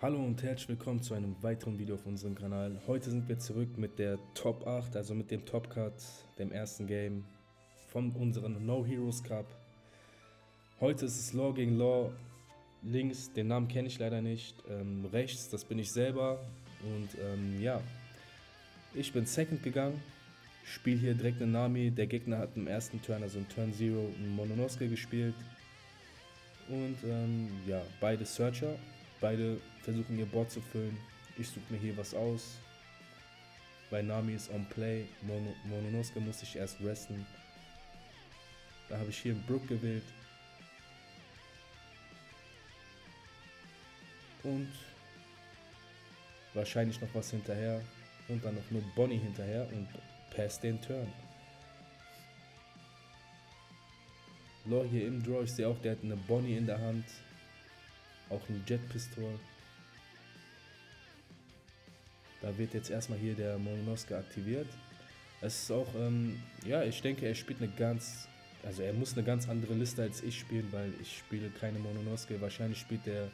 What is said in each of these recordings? Hallo und herzlich willkommen zu einem weiteren Video auf unserem Kanal. Heute sind wir zurück mit der Top 8, also mit dem Top Cut, dem ersten Game von unserem No Heroes Cup. Heute ist es Law gegen Law. Links, den Namen kenne ich leider nicht, rechts, das bin ich selber. Und ja, ich bin Second gegangen, spiele hier direkt eine Nami. Der Gegner hat im ersten Turn, also im Turn 0, einen Mononosuke gespielt. Und ja, beide Searcher, beide versuchen ihr Board zu füllen. Ich suche mir hier was aus. Bei Nami ist on play, Mononosuke muss ich erst resten. Da habe ich hier einen Brook gewählt. Und wahrscheinlich noch was hinterher und dann noch nur Bonnie hinterher und pass den Turn. Law hier im Draw, ich sehe auch, der hat eine Bonnie in der Hand, auch eine Jet Pistol. Da wird jetzt erstmal hier der Mononosuke aktiviert. Es ist auch, ja, ich denke, er spielt eine ganz, also er muss eine ganz andere Liste als ich spielen, weil ich spiele keine Mononosuke. Wahrscheinlich spielt der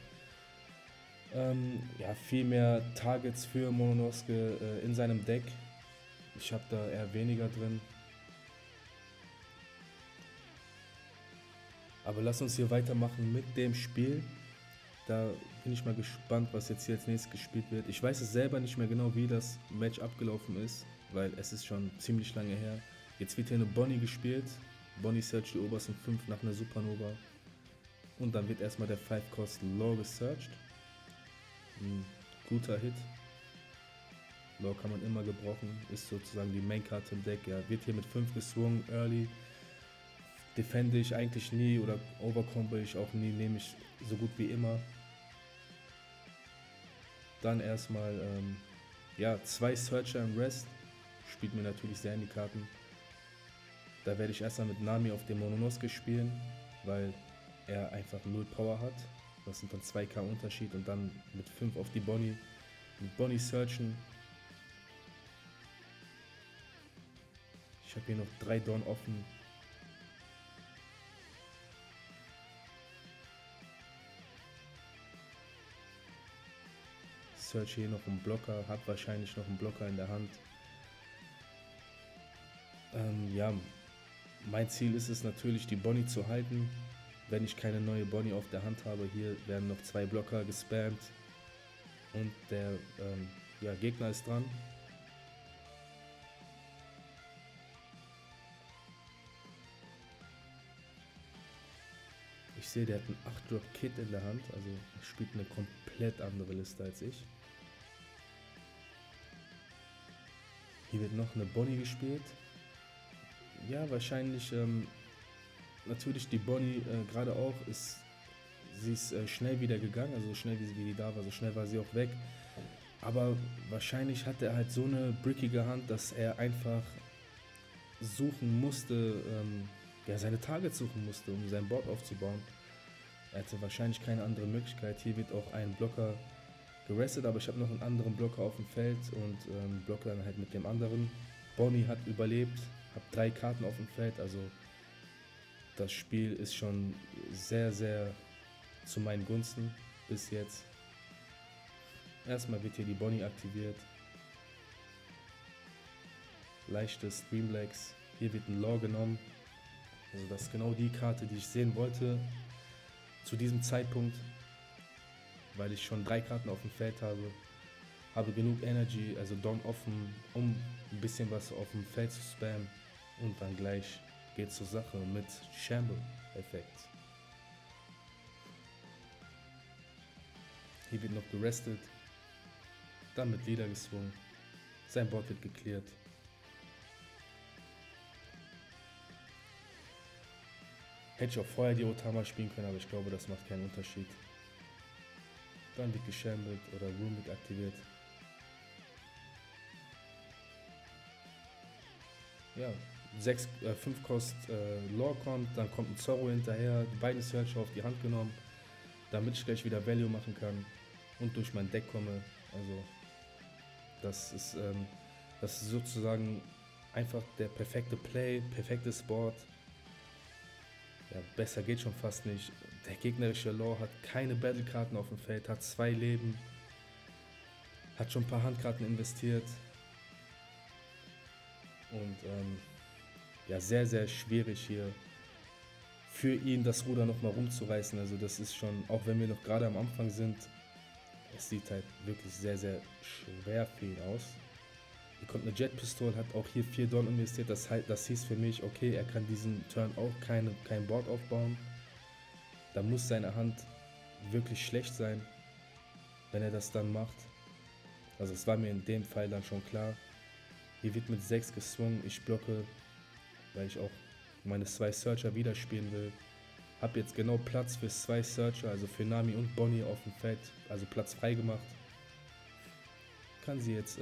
ja, viel mehr Targets für Mononosuke in seinem Deck. Ich habe da eher weniger drin. Aber lass uns hier weitermachen mit dem Spiel. Da bin ich mal gespannt, was jetzt hier als nächstes gespielt wird. Ich weiß es selber nicht mehr genau, wie das Match abgelaufen ist, weil es ist schon ziemlich lange her. Jetzt wird hier eine Bonnie gespielt. Bonnie searcht die obersten 5 nach einer Supernova. Und dann wird erstmal der 5-Cost Law gesearched. Ein guter Hit. Law kann man immer gebrauchen, ist sozusagen die Main-Karte im Deck. Ja, wird hier mit 5 geswungen, early. Defende ich eigentlich nie oder overcombo ich auch nie, nehme ich so gut wie immer. Dann erstmal, ja, 2 Searcher im Rest. Spielt mir natürlich sehr in die Karten. Da werde ich erstmal mit Nami auf dem Mononosuke spielen, weil er einfach 0 Power hat. Das sind dann 2k Unterschied und dann mit 5 auf die Bonnie. Mit Bonnie searchen. Ich habe hier noch 3 Dorn offen. Search hier noch einen Blocker, habe wahrscheinlich noch einen Blocker in der Hand. Ja, mein Ziel ist es natürlich, die Bonnie zu halten. Wenn ich keine neue Bonnie auf der Hand habe, hier werden noch 2 Blocker gespammt und der ja, Gegner ist dran. Ich sehe, der hat einen 8-Drop Kit in der Hand, also spielt eine komplett andere Liste als ich. Hier wird noch eine Bonnie gespielt. Ja, wahrscheinlich... natürlich die Bonnie gerade auch, sie ist schnell wieder gegangen, also so schnell wie sie da war, so schnell war sie auch weg. Aber wahrscheinlich hatte er halt so eine brickige Hand, dass er einfach suchen musste, ja, seine Targets suchen musste, um sein Board aufzubauen. Er hatte wahrscheinlich keine andere Möglichkeit. Hier wird auch ein Blocker gerestet, aber ich habe noch einen anderen Blocker auf dem Feld und blocke dann halt mit dem anderen. Bonnie hat überlebt, habe 3 Karten auf dem Feld, also... Das Spiel ist schon sehr, sehr zu meinen Gunsten bis jetzt. Erstmal wird hier die Bonnie aktiviert. Leichtes Streamlegs. Hier wird ein Law genommen. Also das ist genau die Karte, die ich sehen wollte zu diesem Zeitpunkt. Weil ich schon 3 Karten auf dem Feld habe. Habe genug Energy, also Dom offen, um ein bisschen was auf dem Feld zu spammen. Und dann gleich... geht zur Sache mit Shamble-Effekt. Hier wird noch gerestet, dann mit Leader geswungen, sein Board wird gecleart. Hätte ich auch vorher die Otama spielen können, aber ich glaube, das macht keinen Unterschied. Dann wird geshambled oder Room wird aktiviert. Ja. 5-Kost Law kommt, dann kommt ein Zorro hinterher, die beiden Searcher auf die Hand genommen, damit ich gleich wieder Value machen kann und durch mein Deck komme. Also das ist sozusagen einfach der perfekte Play, perfektes Board. Ja, besser geht schon fast nicht. Der gegnerische Law hat keine Battlekarten auf dem Feld, hat 2 Leben, Hat schon ein paar Handkarten investiert. Und ja, sehr, sehr schwierig hier für ihn das Ruder nochmal rumzureißen. Also das ist schon, auch wenn wir noch gerade am Anfang sind, es sieht halt wirklich sehr, sehr schwer für ihn aus. Er kommt eine Jet Pistol, hat auch hier 4 Don investiert. Das hieß für mich, okay, er kann diesen Turn auch kein Board aufbauen. Da muss seine Hand wirklich schlecht sein, wenn er das dann macht. Also es war mir in dem Fall dann schon klar. Hier wird mit 6 geswungen, ich blocke, weil ich auch meine 2 Searcher wieder spielen will. Hab jetzt genau Platz für 2 Searcher, also für Nami und Bonnie auf dem Feld, also Platz frei gemacht. Kann sie jetzt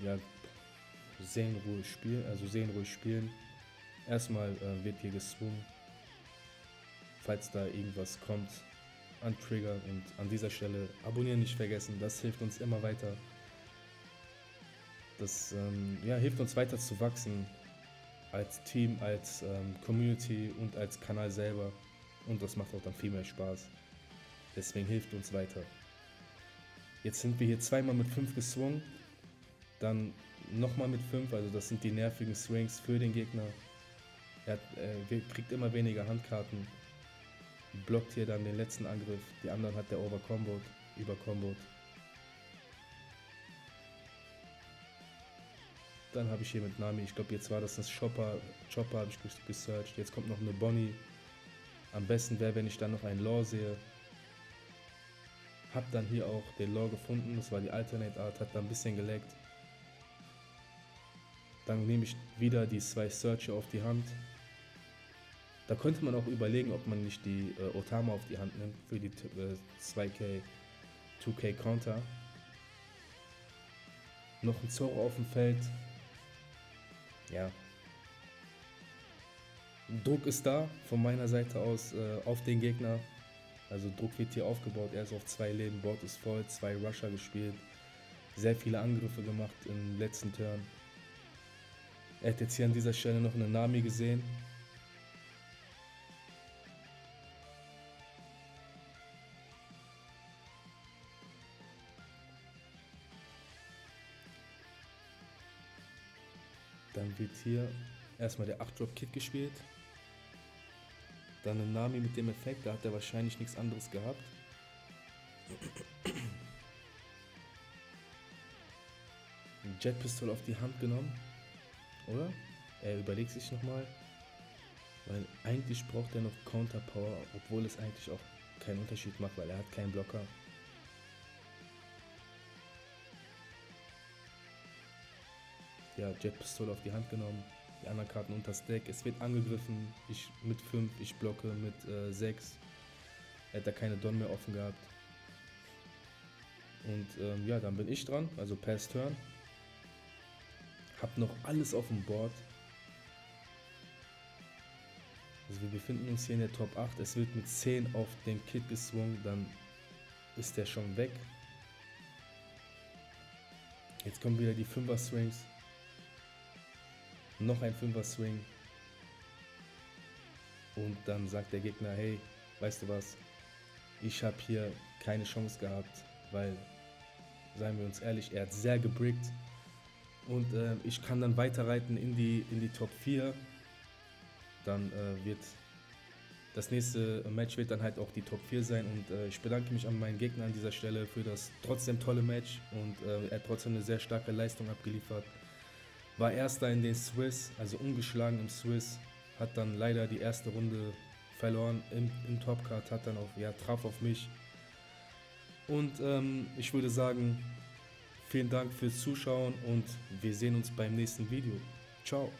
ja, seelenruhig spielen. Erstmal wird hier geswungen, falls da irgendwas kommt, Antrigger, und an dieser Stelle abonnieren nicht vergessen, das hilft uns immer weiter. Das ja, hilft uns weiter zu wachsen, als Team, als Community und als Kanal selber, und das macht auch dann viel mehr Spaß, deswegen hilft uns weiter. Jetzt sind wir hier zweimal mit 5 geswungen, dann nochmal mit 5, also das sind die nervigen Swings für den Gegner. Er kriegt immer weniger Handkarten, blockt hier dann den letzten Angriff, die anderen hat der overcomboed, übercomboed. Dann habe ich hier mit Nami, ich glaube jetzt war das Chopper habe ich gesearcht, jetzt kommt noch eine Bonnie. Am besten wäre, wenn ich dann noch einen Law sehe. Hab dann hier auch den Law gefunden, das war die Alternate Art, hat da ein bisschen geleckt. Dann nehme ich wieder die 2 Searcher auf die Hand. Da könnte man auch überlegen, ob man nicht die Otama auf die Hand nimmt für die 2K Counter. Noch ein Zorro auf dem Feld. Ja. Druck ist da von meiner Seite aus auf den Gegner. Also Druck wird hier aufgebaut. Er ist auf 2 Leben, Board ist voll, 2 Rusher gespielt. Sehr viele Angriffe gemacht im letzten Turn. Er hat jetzt hier an dieser Stelle noch eine Nami gesehen. Dann wird hier erstmal der 8-Drop Kit gespielt. Dann ein Nami mit dem Effekt, da hat er wahrscheinlich nichts anderes gehabt. Ein Jet Pistol auf die Hand genommen, oder? Er überlegt sich nochmal, weil eigentlich braucht er noch Counter Power, obwohl es eigentlich auch keinen Unterschied macht, weil er hat keinen Blocker. Ja, Jet Pistol auf die Hand genommen, die anderen Karten unter das Deck, es wird angegriffen, ich mit 5, ich blocke mit 6, er hat da keine Don mehr offen gehabt. Und ja, dann bin ich dran, also Pass Turn. Hab noch alles auf dem Board. Also wir befinden uns hier in der Top 8, es wird mit 10 auf den Kit geswungen, dann ist der schon weg. Jetzt kommen wieder die 5er Swings. Noch ein 5er Swing. Und dann sagt der Gegner, hey, weißt du was, ich habe hier keine Chance gehabt, weil, seien wir uns ehrlich, er hat sehr gebrickt. Und ich kann dann weiterreiten in die Top 4. Dann wird das nächste Match wird dann halt auch die Top 4 sein. Und ich bedanke mich an meinen Gegner an dieser Stelle für das trotzdem tolle Match. Und er hat trotzdem eine sehr starke Leistung abgeliefert. War Erster in den Swiss, also ungeschlagen im Swiss, hat dann leider die erste Runde verloren im Topcard, hat dann auf, ja, traf auf mich. Und ich würde sagen, vielen Dank fürs Zuschauen und wir sehen uns beim nächsten Video. Ciao!